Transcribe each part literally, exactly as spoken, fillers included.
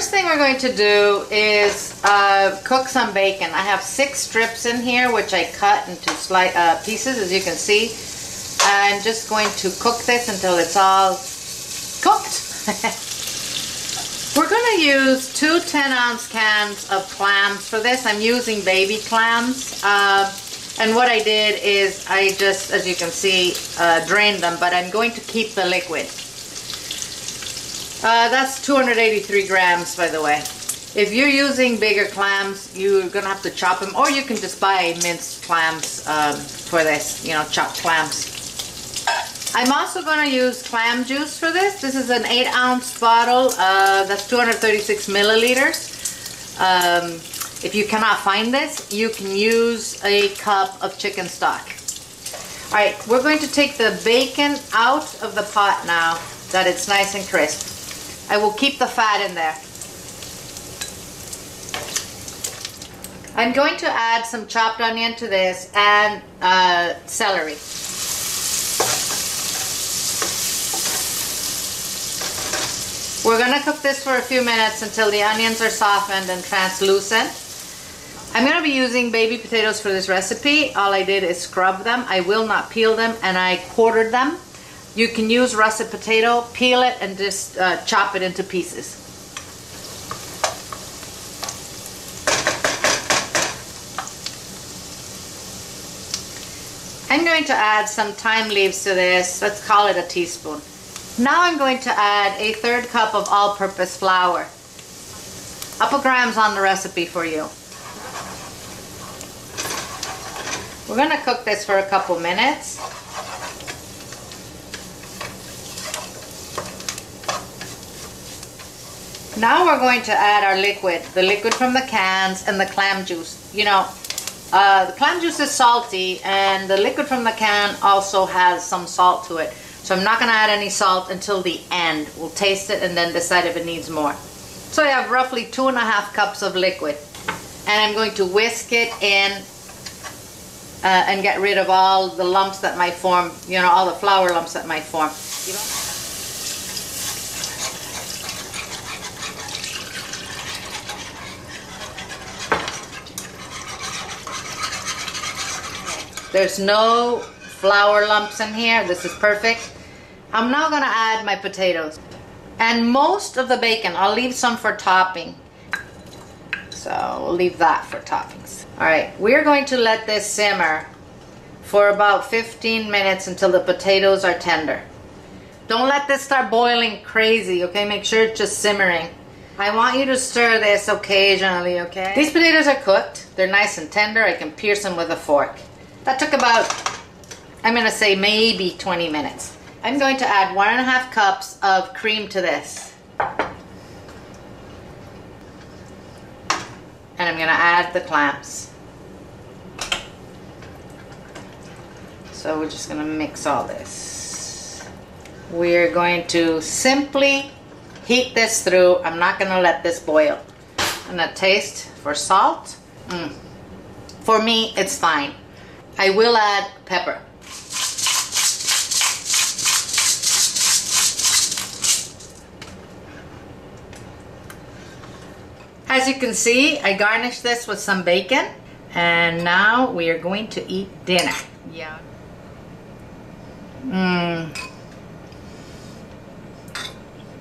first thing we're going to do is uh, cook some bacon. I have six strips in here, which I cut into slight uh, pieces, as you can see. I'm just going to cook this until it's all cooked. We're going to use two ten ounce cans of clams for this. I'm using baby clams. Uh, and what I did is I just, as you can see, uh, drained them, but I'm going to keep the liquid. Uh, that's two hundred eighty-three grams, by the way. If you're using bigger clams, you're going to have to chop them, or you can just buy minced clams um, for this, you know, chopped clams. I'm also going to use clam juice for this. This is an eight ounce bottle, uh, that's two hundred thirty-six milliliters. Um, if you cannot find this, you can use a cup of chicken stock. Alright, we're going to take the bacon out of the pot now that it's nice and crisp. I will keep the fat in there. I'm going to add some chopped onion to this and uh, celery. We're going to cook this for a few minutes until the onions are softened and translucent. I'm going to be using baby potatoes for this recipe. All I did is scrub them. I will not peel them, and I quartered them. You can use russet potato, peel it, and just uh, chop it into pieces. I'm going to add some thyme leaves to this. Let's call it a teaspoon. Now I'm going to add a third cup of all-purpose flour. Upper grams on the recipe for you. We're going to cook this for a couple minutes. Now we're going to add our liquid, the liquid from the cans and the clam juice. You know, uh, the clam juice is salty, and the liquid from the can also has some salt to it. So I'm not going to add any salt until the end. We'll taste it and then decide if it needs more. So I have roughly two and a half cups of liquid. And I'm going to whisk it in uh, and get rid of all the lumps that might form, you know, all the flour lumps that might form. There's no flour lumps in here. This is perfect. I'm now going to add my potatoes and most of the bacon. I'll leave some for topping, so we'll leave that for toppings. Alright, we're going to let this simmer for about fifteen minutes until the potatoes are tender. Don't let this start boiling crazy, okay? Make sure it's just simmering. I want you to stir this occasionally, okay? These potatoes are cooked. They're nice and tender. I can pierce them with a fork. That took about, I'm going to say, maybe twenty minutes. I'm going to add one and a half cups of cream to this. And I'm going to add the clams. So we're just going to mix all this. We're going to simply heat this through. I'm not going to let this boil. I'm going to taste for salt. Mm. For me, it's fine. I will add pepper. As you can see, I garnished this with some bacon, and now we are going to eat dinner. Yeah. Mmm.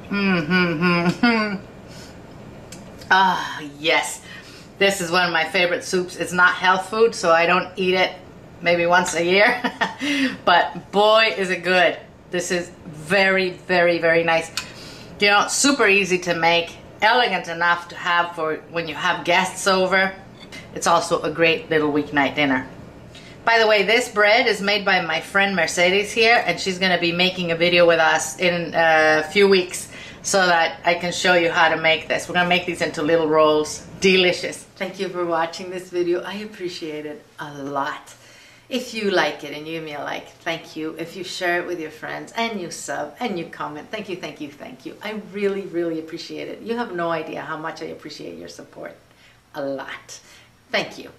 Mmm, mmm, mmm. Ah, yes. This is one of my favorite soups. It's not health food, so I don't eat it maybe once a year. But boy, is it good. This is very, very, very nice. You know, super easy to make. Elegant enough to have for when you have guests over. It's also a great little weeknight dinner. By the way, this bread is made by my friend Mercedes here, and she's going to be making a video with us in a few weeks so that I can show you how to make this. We're going to make these into little rolls. Delicious. Thank you for watching this video. I appreciate it a lot. If you like it and you give me a like, thank you. If you share it with your friends and you sub and you comment, thank you, thank you, thank you. I really, really appreciate it. You have no idea how much I appreciate your support. A lot. Thank you.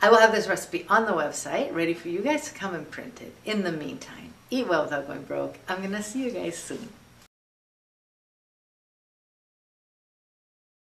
I will have this recipe on the website, ready for you guys to come and print it. In the meantime, eat well without going broke. I'm going to see you guys soon.